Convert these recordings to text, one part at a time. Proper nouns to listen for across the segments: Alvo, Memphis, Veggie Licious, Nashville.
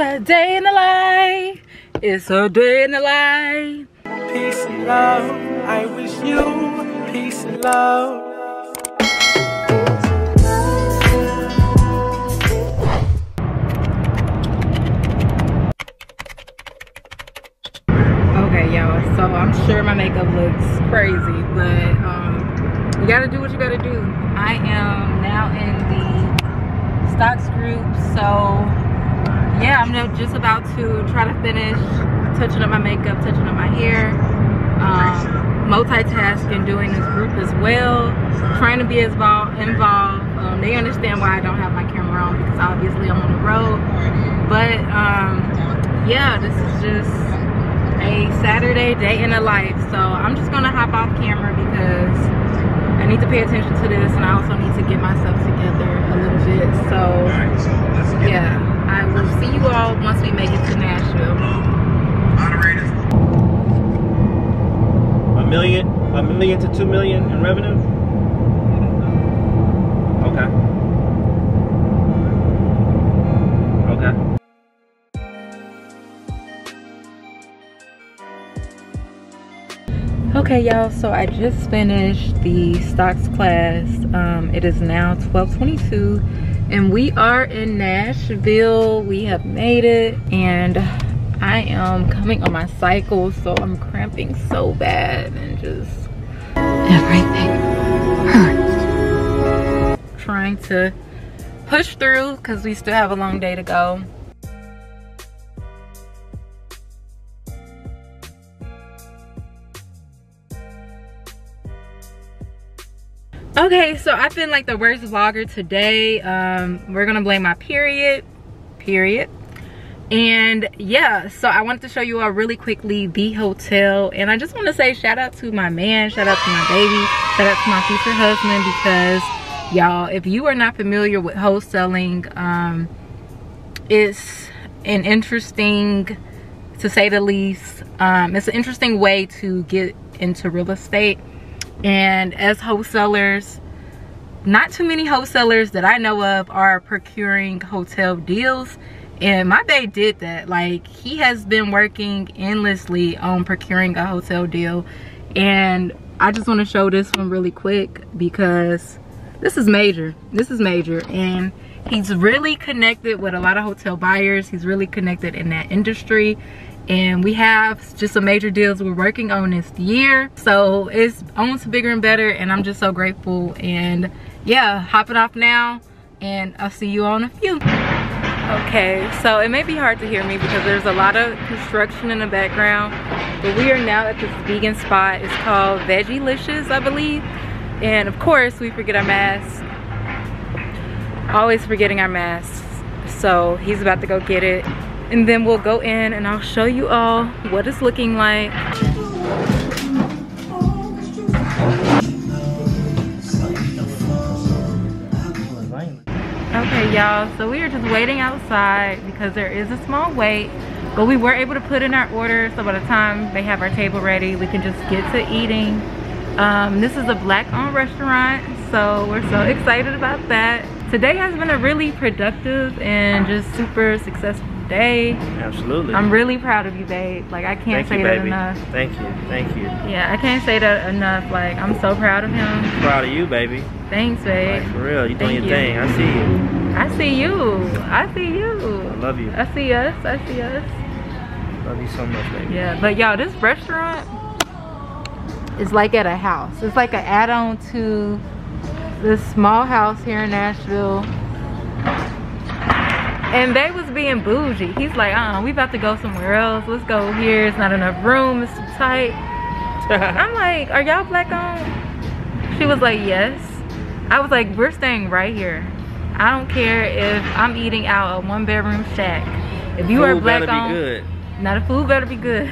It's a day in the life. It's a day in the life. Peace and love. I wish you peace and love. Okay, y'all. So I'm sure my makeup looks crazy, but you gotta do what you gotta do. I am now in the stocks group, so. Yeah, I'm just about to try to finish touching up my makeup, touching up my hair, multitasking, doing this group as well, trying to be as involved. They understand why I don't have my camera on because obviously I'm on the road. But yeah, this is just a Saturday day in the life. So I'm just gonna hop off camera because I need to pay attention to this, and I also need to get myself together a little bit. So yeah. I will see you all once we make it to Nashville. A million to 2 million in revenue? Okay. Okay. Okay, y'all, so I just finished the stocks class. It is now 12:22. And we are in Nashville. We have made it, and I am coming on my cycle, so I'm cramping so bad and just everything hurts. Trying to push through because we still have a long day to go. Okay, so I've been like the worst vlogger today. We're gonna blame my period. And yeah, so I wanted to show you all really quickly the hotel, and I just want to say shout out to my man, shout out to my baby, shout out to my future husband, because y'all, if you are not familiar with wholesaling, it's an interesting, to say the least, it's an interesting way to get into real estate. And as wholesalers, not too many wholesalers that I know of are procuring hotel deals, and my bae did that. Like, he has been working endlessly on procuring a hotel deal, and I just want to show this one really quick because this is major, and he's really connected with a lot of hotel buyers. He's really connected in that industry, and we have just some major deals we're working on this year. So it's on to bigger and better, and I'm just so grateful. And yeah, hopping off now, and I'll see you all in a few. Okay, so it may be hard to hear me because there's a lot of construction in the background, but we are now at this vegan spot. It's called Veggie Licious, I believe. And of course, we forget our masks. Always forgetting our masks. So he's about to go get it, and then we'll go in and I'll show you all what it's looking like. Okay, y'all, so we are just waiting outside because there is a small wait, but we were able to put in our order, so by the time they have our table ready, we can just get to eating. This is a Black-owned restaurant, so we're so excited about that. Today has been a really productive and just super successful day. Absolutely. I'm really proud of you, babe. Like, I can't say that enough. Thank you. Yeah, I can't say that enough. Like, I'm so proud of him. Proud of you, baby. Thanks, babe. Like, for real, you doing your thing. I see you. I see you. I love you. I see us. Love you so much, baby. Yeah, but y'all, this restaurant is like at a house. It's like an add-on to this small house here in Nashville. And they was being bougie. He's like, we about to go somewhere else. Let's go here. It's not enough room. It's too tight. I'm like, are y'all Black-owned? She was like, yes. I was like, we're staying right here. I don't care if I'm eating out a one-bedroom shack. If you are Black-owned, now the food better be good.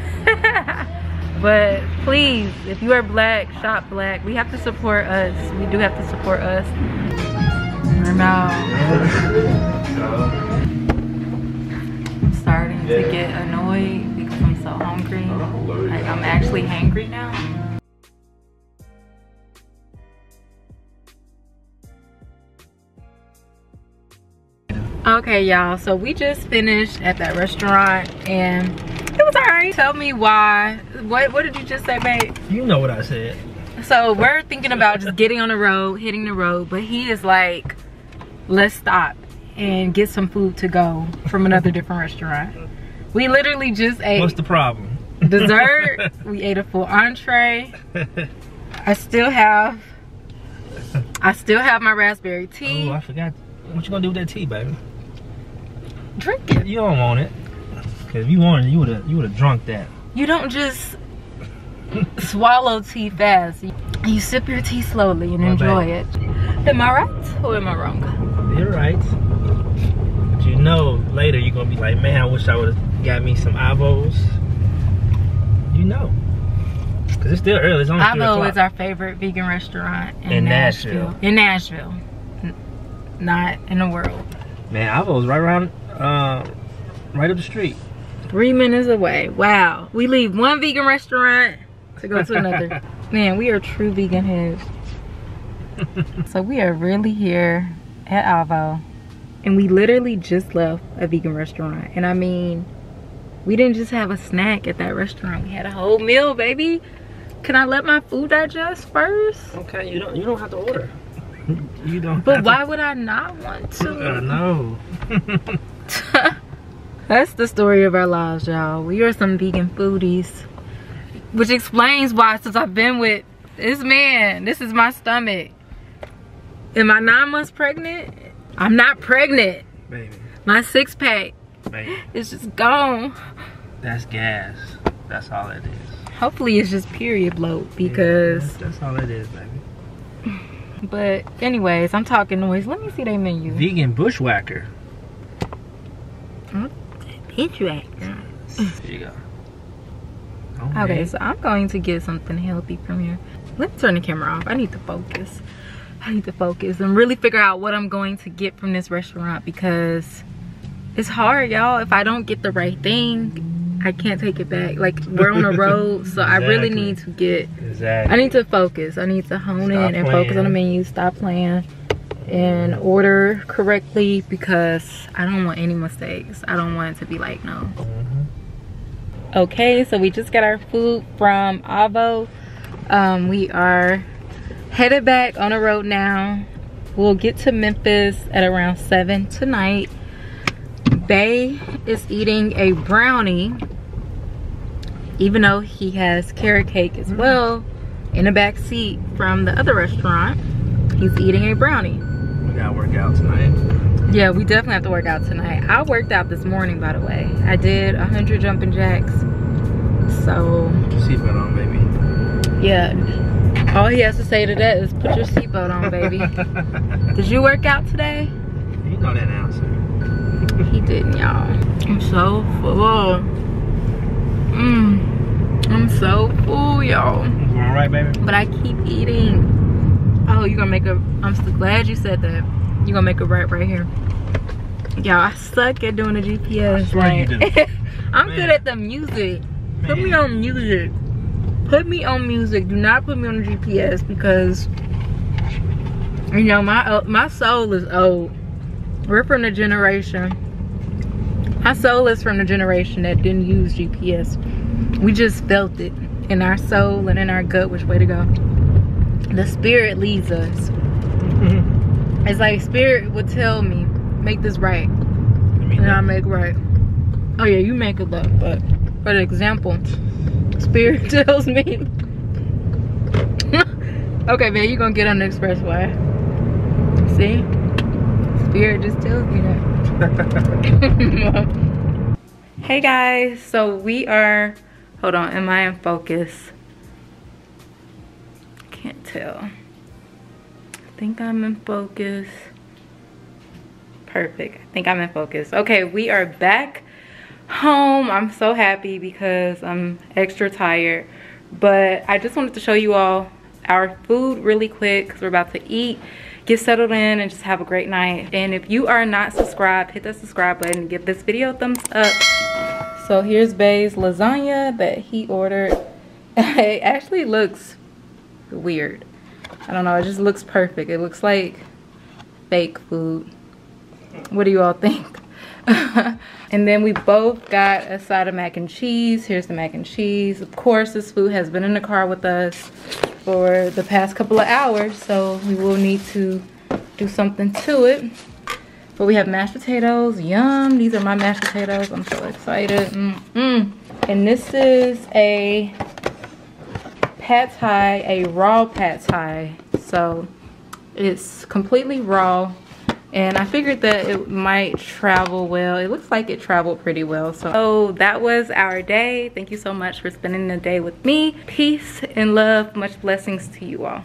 But please, if you are Black, shop Black. We have to support us. We do have to support us. We're now. Starting to get annoyed because I'm so hungry. Like, I'm actually hangry now. Okay, y'all, so we just finished at that restaurant and it was all right. Tell me why. What did you just say, babe? You know what I said. So we're thinking about just getting on the road, hitting the road, but he is like, let's stop and get some food to go from another different restaurant. We literally just ate. What's the problem? Dessert. We ate a full entree. I still have my raspberry tea. Oh, I forgot. What you gonna do with that tea, baby? Drink it. You don't want it. Cause if you wanted it, you would have drunk that. You don't just swallow tea fast. You sip your tea slowly and enjoy it. Am I right or am I wrong? You're right. But you know, later you're gonna be like, man, I wish I would've got me some Alvos. You know. Cause it's still early. It's only 3 o'clock. Alvo is our favorite vegan restaurant in Nashville. In Nashville. Not in the world. Man, Alvo's right around, right up the street. 3 minutes away. Wow. We leave one vegan restaurant to go to another. Man, we are true vegan heads. So we are really here at Alvo. And we literally just left a vegan restaurant. And I mean, we didn't just have a snack at that restaurant. We had a whole meal, baby. Can I let my food digest first? Okay, you don't have to order. You don't. But why would I not want to? I know. That's the story of our lives, y'all. We are some vegan foodies. Which explains why, since I've been with this man, this is my stomach. Am I 9 months pregnant? I'm not pregnant. Baby. My six-pack is just gone. That's gas. That's all it is. Hopefully it's just period bloat because... Yeah, that's all it is, baby. But anyways, I'm talking noise. Let me see their menu. Vegan bushwhacker. Bushwhacker. There you go. Okay. Okay, so I'm going to get something healthy from here. Let me turn the camera off. I need to focus. I need to focus and really figure out what I'm going to get from this restaurant because it's hard, y'all. If I don't get the right thing, I can't take it back. Like, we're on the road, so exactly. I really need to get... Exactly. I need to focus. I need to hone in and focus on the menu. Stop playing and order correctly because I don't want any mistakes. I don't want it to be like, no. Okay, so we just got our food from Alvo. We are headed back on the road now. We'll get to Memphis at around 7 tonight. Bay is eating a brownie, even though he has carrot cake as well in the back seat from the other restaurant. He's eating a brownie. We gotta work out tonight. Yeah, we definitely have to work out tonight. I worked out this morning, by the way. I did 100 jumping jacks. So put your seatbelt on, baby. Yeah. All he has to say to that is put your seatbelt on, baby. Did you work out today? You know that now, sir. He didn't, y'all. I'm so full. I'm so full, y'all. You doing all right, baby? But I keep eating. Oh, you're gonna make a... I'm so glad you said that. You're gonna make a right here. Y'all, I suck at doing the GPS. Right? You do. I'm good at the music. Man. Put me on music. Put me on music. Do not put me on the GPS because, you know, my soul is old. We're from the generation... Our soul is from the generation that didn't use GPS. We just felt it in our soul and in our gut which way to go. The spirit leads us. It's like spirit would tell me, make this right. And I make right. Oh yeah, you make it up, but for the example, spirit tells me. Okay, man, you're gonna get on the expressway. See? Spirit just tells me that. Hey guys, so we are, hold on, am I in focus? Can't tell. I think I'm in focus. Perfect. I think I'm in focus. Okay, we are back home. I'm so happy because I'm extra tired, but I just wanted to show you all our food really quick because we're about to eat, get settled in, and just have a great night. And if you are not subscribed, hit that subscribe button and give this video a thumbs up. So here's Bay's lasagna that he ordered. It actually looks weird. I don't know, it just looks perfect. It looks like fake food. What do you all think? And then we both got a side of mac and cheese. Here's the mac and cheese. Of course, this food has been in the car with us for the past couple of hours, so we will need to do something to it. But we have mashed potatoes. Yum. These are my mashed potatoes. I'm so excited. And this is a pad thai, a raw pad thai. So it's completely raw. And I figured that it might travel well. It looks like it traveled pretty well. So that was our day. Thank you so much for spending the day with me. Peace and love. Much blessings to you all.